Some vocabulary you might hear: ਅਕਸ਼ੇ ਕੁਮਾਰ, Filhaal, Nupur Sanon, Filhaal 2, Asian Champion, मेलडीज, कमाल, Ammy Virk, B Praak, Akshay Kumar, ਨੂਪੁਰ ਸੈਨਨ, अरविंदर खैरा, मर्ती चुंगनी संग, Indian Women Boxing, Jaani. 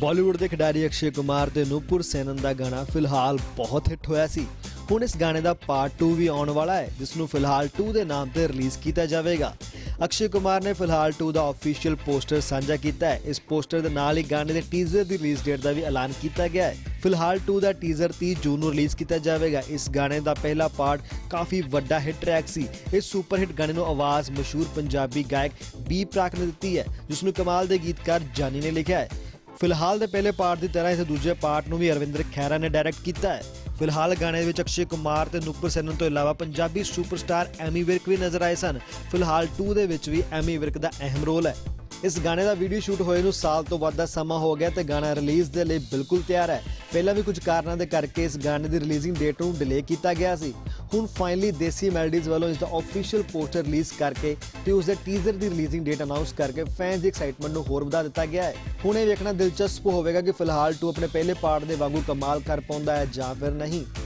ਬਾਲੀਵੁੱਡ ਦੇ ਖਿਡਾਰੀ ਅਕਸ਼ੇ ਕੁਮਾਰ ਦੇ ਨੂਪੁਰ ਸੈਨਨ ਦਾ ਗਾਣਾ ਫਿਲਹਾਲ ਬਹੁਤ ਹਿੱਟ ਹੋਇਆ ਸੀ। ਹੁਣ ਇਸ ਗਾਣੇ ਦਾ ਪਾर्ट 2 ਵੀ ਆਉਣ ਵਾਲਾ ਹੈ, ਜਿਸ ਨੂੰ ਫਿਲਹਾਲ 2 ਦੇ ਨਾਮ ਤੇ ਰਿਲੀਜ਼ ਕੀਤਾ ਜਾਵੇਗਾ। अक्षय कुमार ने फिलहाल 2 का ऑफिशियल पोस्टर साझा किया है। इस पोस्टर के नाल ही गाने के टीजर की रिलीज डेट का भी ऐलान किया गया है। फिलहाल 2 का टीजर 30 जून को रिलीज किया जाएगा। इस गाने का पहला पार्ट काफ़ी वड्डा हिट ट्रैक सी। इस सुपरहिट गाने को आवाज़ मशहूर पंजाबी गायक बी प्राक ने दी है, जिसनूं कमाल के गीतकार जानी ने लिखा है। फिलहाल के पहले पार्ट की तरह इस दूजे पार्ट को भी अरविंदर खैरा ने डायरैक्ट किया है। फिलहाल गाने में अक्षय कुमार ते नूपुर सैनन तो इलावा पंजाबी सुपरस्टार एमी विर्क भी नजर आए सन। फिलहाल 2 दे विच भी एमी विर्क दा अहम रोल है। इस गाने का वीडियो शूट होए नूं साल तो वध दा समा हो गया ते गाना रिलीज़ दे लई बिल्कुल तैयार है। पहला भी कुछ कारणों के करके इस गाने की रिलीजिंग डेट को डिले किया गया सी। हुण फाइनली देसी मेलडीज वालों इसका ऑफिशियल पोस्टर रिलीज़ करके ते उसके टीजर की रिलीजिंग डेट अनाउंस करके फैंस की एक्साइटमेंट को होर वधा दिता गया है। हुण यह देखना दिलचस्प होगा कि फिलहाल 2 अपने पहले पार्ट के वांगू कमाल कर पाता है या फिर नहीं।